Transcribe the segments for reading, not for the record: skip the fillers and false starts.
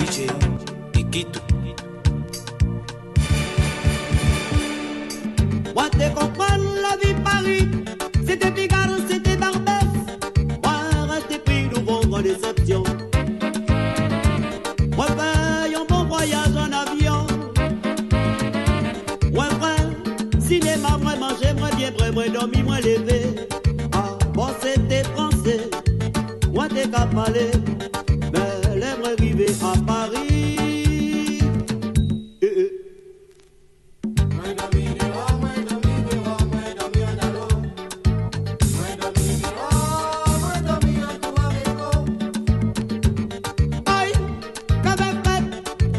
DJ Nikito. Moi t'es comprendre la vie Paris, c'était Figaro, c'était Barbès. Moi rester pris nous vendre en déception. Moi paye un bon voyage en avion. Moi vrai, cinéma, moi manger, moi bien, moi dormir, moi lever. Ah bon c'était français, moi t'es qu'à parler. À Paris, aïe,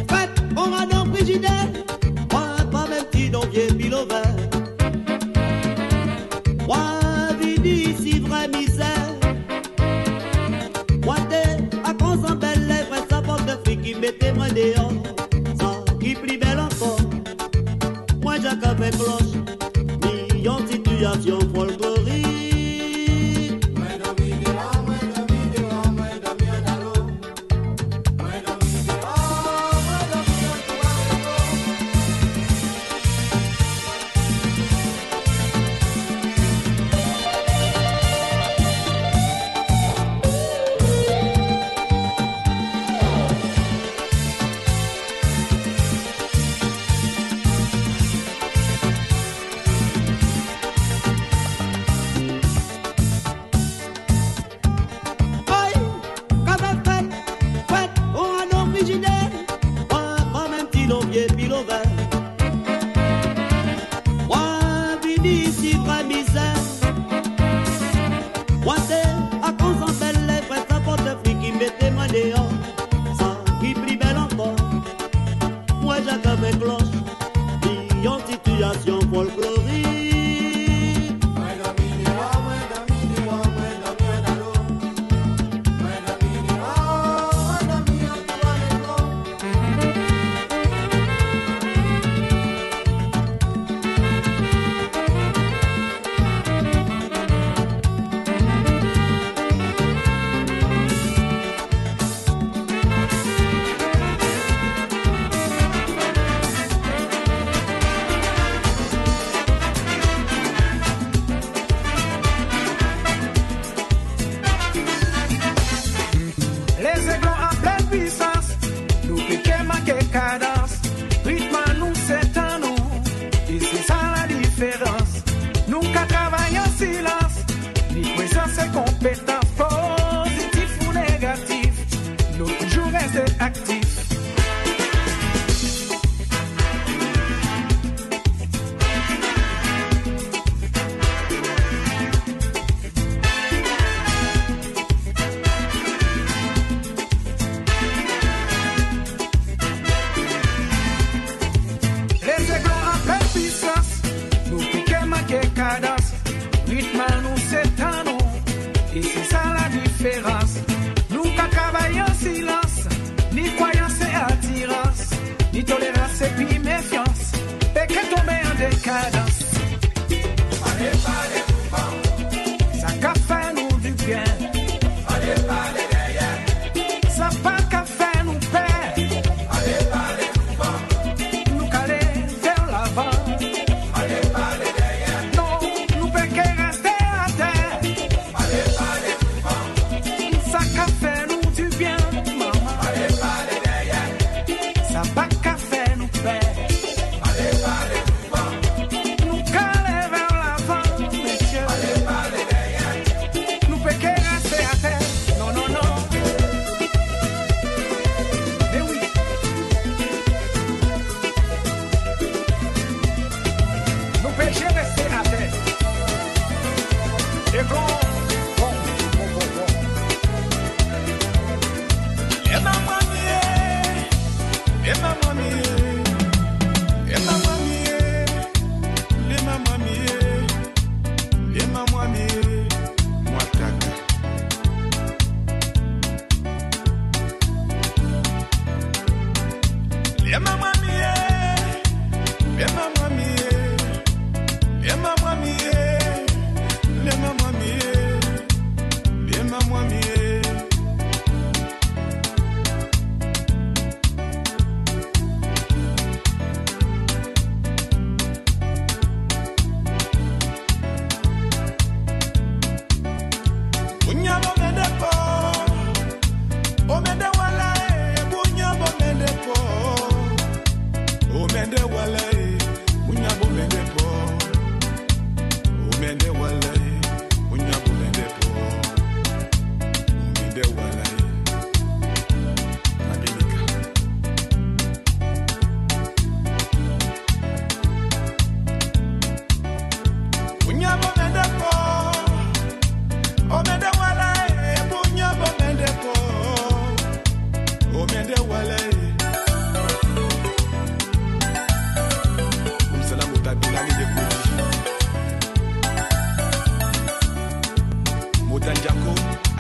fête, on va dans Brigidaire. Moi, pas même si dans vieux Bilovain. Moi, vidi si vraie misère. Moi, t'es à Consenbel. Mettez-moi dehors, ça qui plie belle encore. Moi j'accapais cloche, ni en situation folklorique.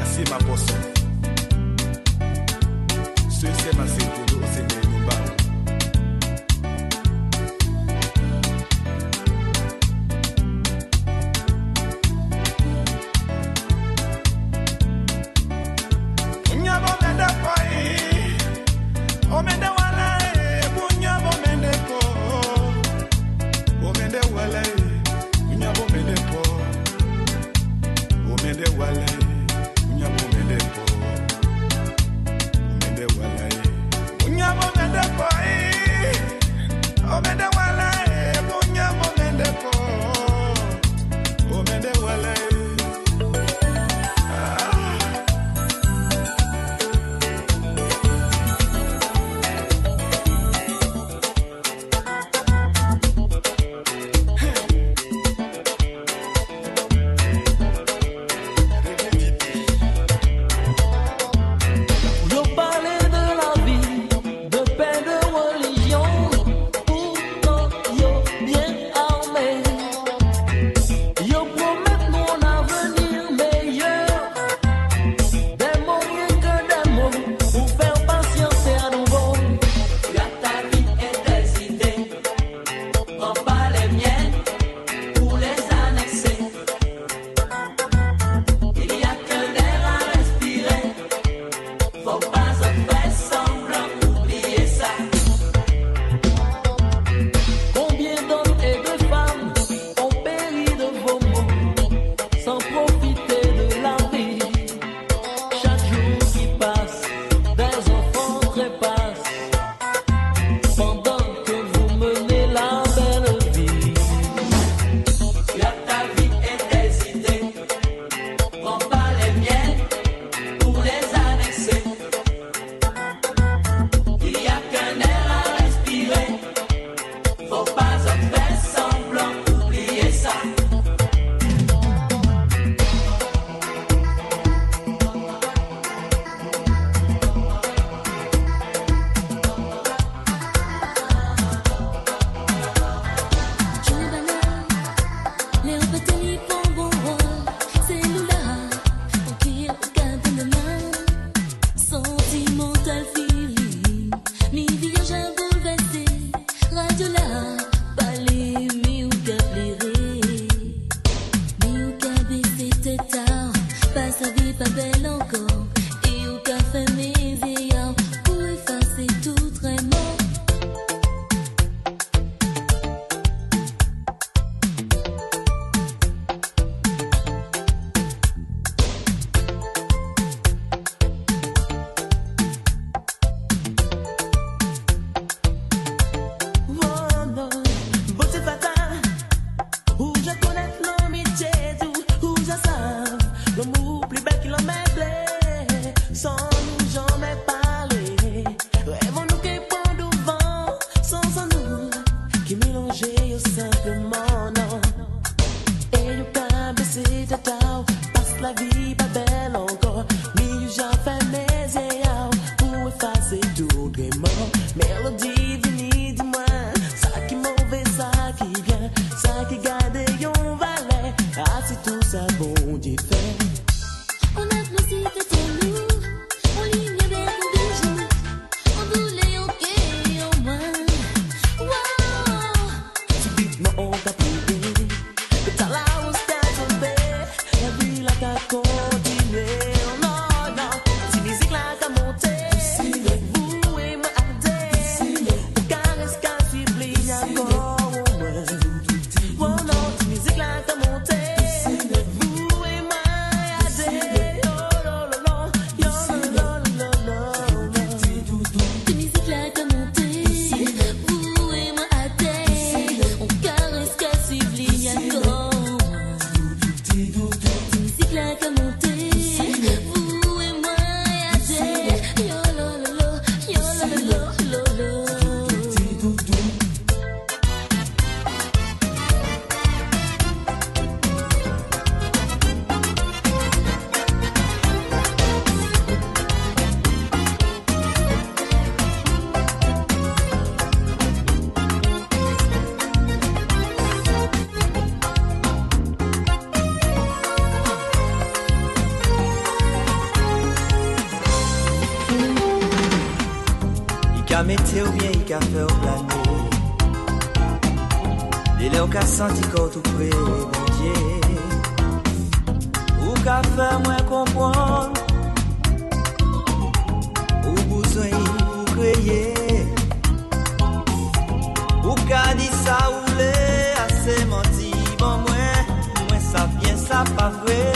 I see my boss. So you say my single, don't say my number. Si tout ça bon d'y faire. On a plus de tes loups. Got me till bien I felt like me. Dile qu'a senti qu'on tout près bon Dieu. Ou qu'a fait moins comprendre. Ou besoin pour créer. Ou qu'a dit ça ou l'est assez menti bon moi. Moi ça vient ça pas vrai.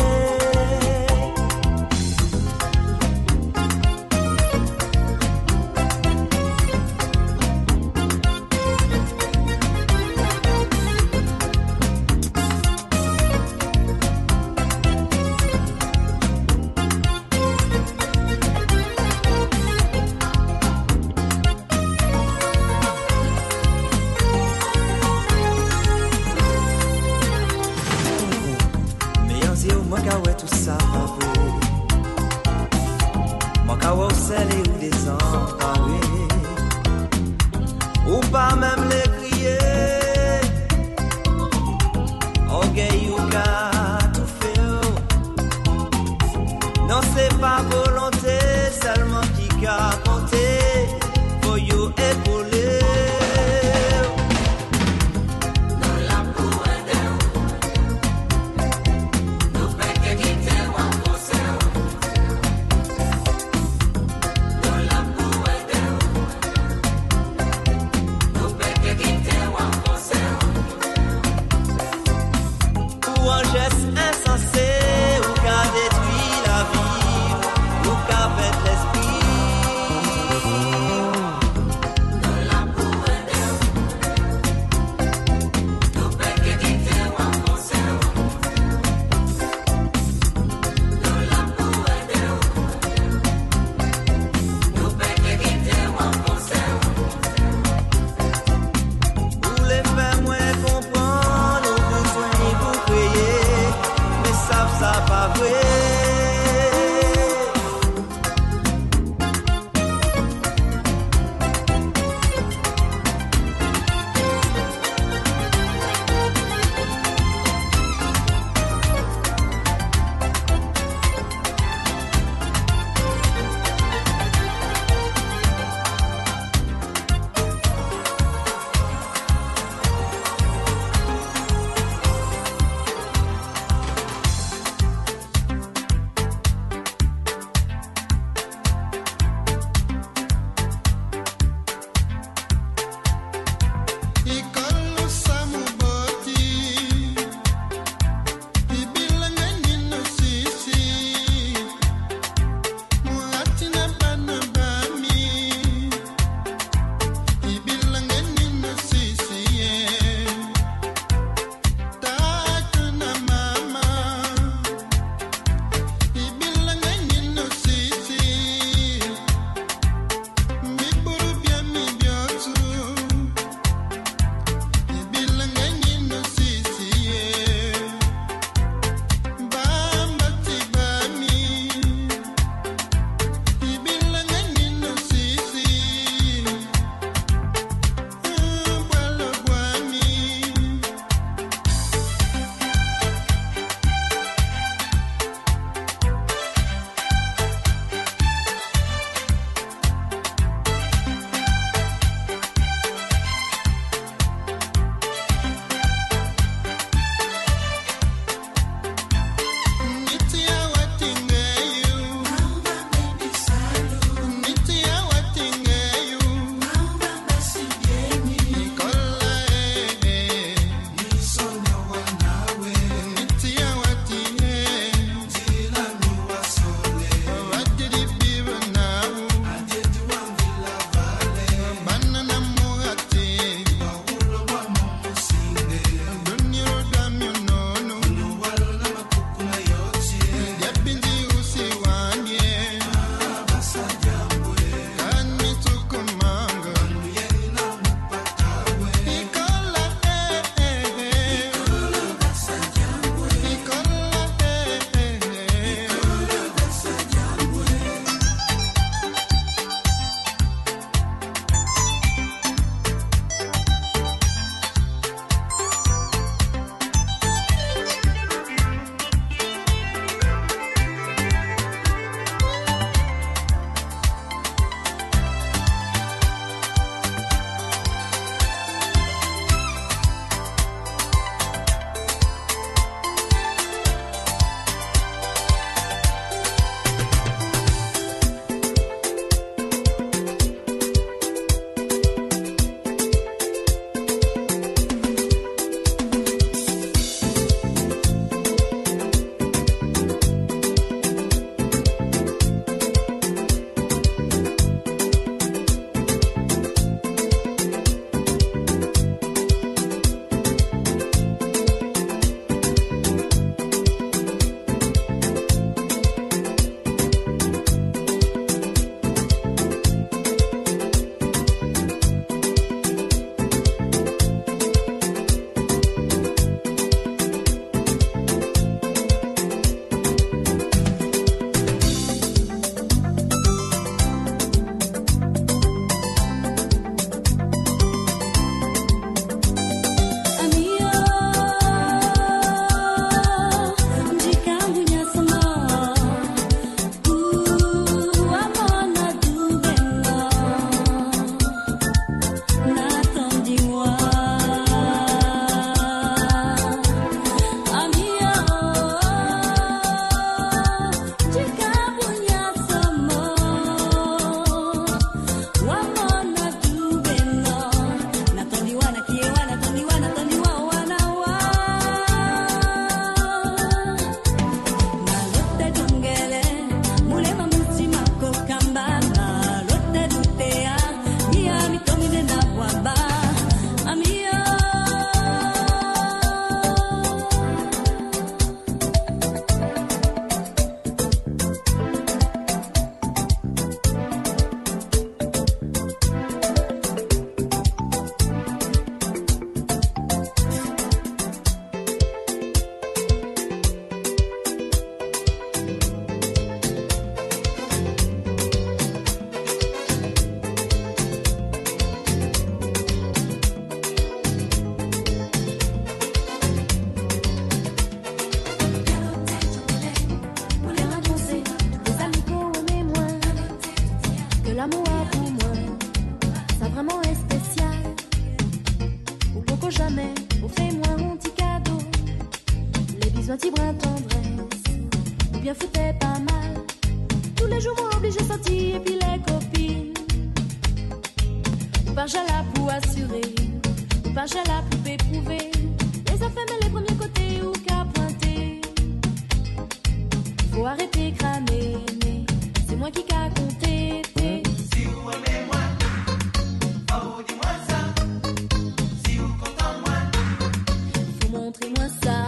Insensé, ou qu'a détruit la vie, ou qu'a fait l'esprit. les jours m'ont obligé de sortir, et puis les copines. Ou pas j'ai là pour assurer, ou pas j'ai là pour éprouver. Les affaires, mais les premiers côtés, ou qu'à pointer. Faut arrêter, cramer, mais c'est moi qui qu'a compté. Si vous aimez moi, pas vous dis-moi ça. Si vous comptez moi, faut montrer-moi ça.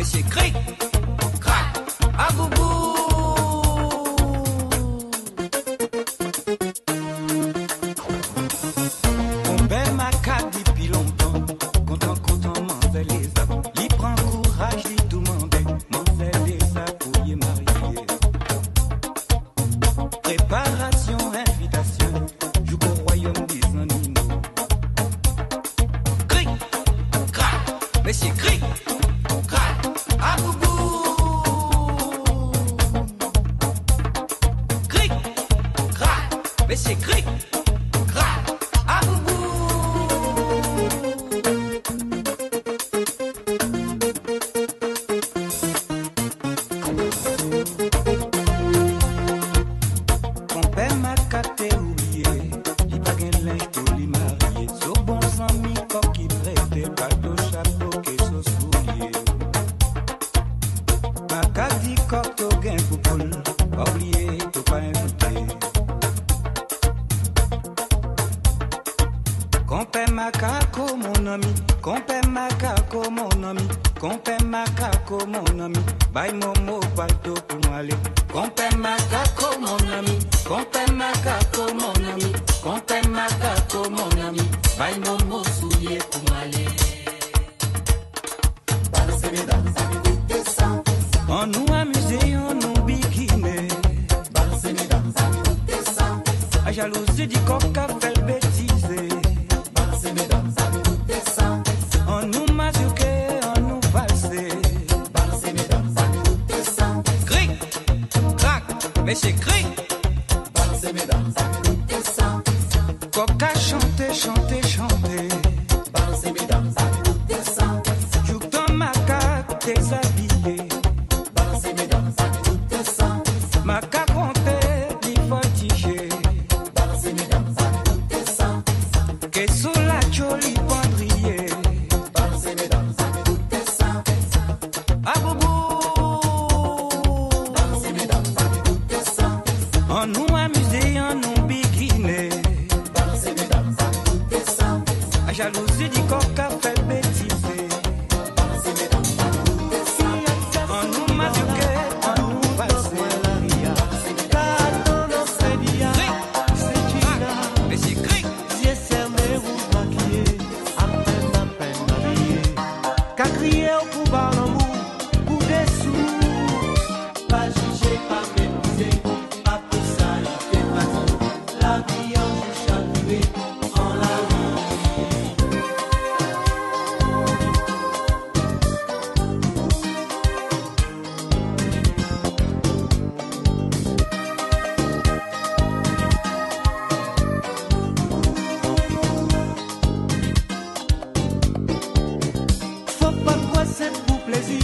Messieurs Cric, Crac, à Boubou. On ben ma carte depuis longtemps, content, m'en les avants. Il prend courage, il demandait, m'en les appuyer mariés. Préparation, invitation, jusqu'au royaume des animaux. Cric, Crac, Messieurs Cric. Messieurs Cric, Crac, à Boubou. Mon père m'a caté oublié, il pas qu'un linge pour lui marier. So bon ami, coq qui prête, bateau, chapeau, que so soulier. Ma cadi coq, to gain pour poule, oublié, to pas invité. Compère macaco mon ami, compère macaco mon ami, bye mon mot bateau pour moi aller. Compère macaco mon ami, compère macaco mon ami, compère macaco mon ami, bye mon mot souillé pour moi aller. Balancez mes dames, ça me goûte de sang. On nous amusait, on nous biquinait. Balancez mes dames, ça me goûte de sang. La jalousie du coca fait le bêtiser. Balancez mes dames, ça me goûte de sang. On nous masquait, on nous valsait. Balancez mesdames, ça me goûte de sang. Cric, crac, Messieurs Cric. Balancez mesdames, ça me goûte de sang. Coca chanter. Balancez mesdames, ça me goûte de sang. Joue ton macaque déshabillé. Balancez mesdames, ça me goûte de sang. Macaque comptait, il faut tiger. Balancez mesdames, ça me goûte de sang. Que sous la jolie pendrier. On nous amusait, on nous biquinait. Balancez mesdames, ça me goûte de sang. La jalousie du coca fait bêtiser. Balancez mesdames, ça me goûte de sang. On nous masquait, on nous valsait. Cric, Messieurs Cric. J'ai serré rouge maquillé, à peine habillé. Qu'a crié au coup bas l'amour, pour des sous. Pas jugé, pas méprisé. C'est pour plaisir.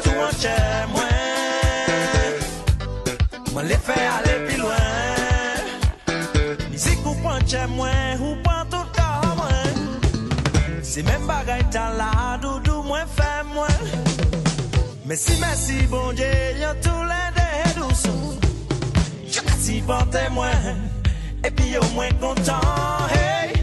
touché moins. Moi les fait aller plus loin. Musique ou point chez moi ou pas tout à moi. C'est même bagaille t'as la doudou moins fait moi. Merci merci bon Dieu y'a tous les deux douceurs. Je t'ai supporté moi et puis au moins content. Hey.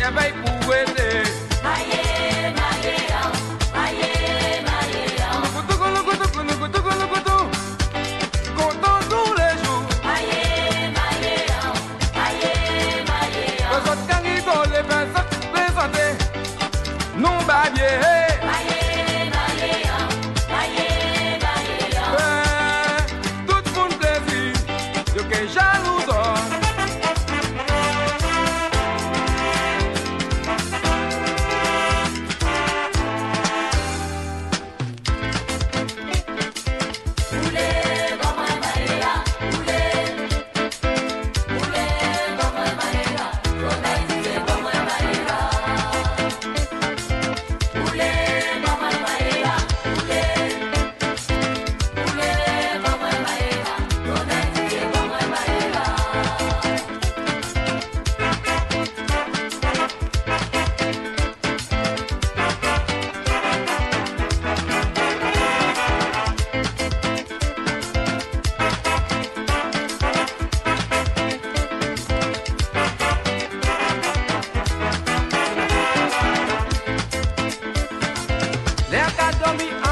Let that dummy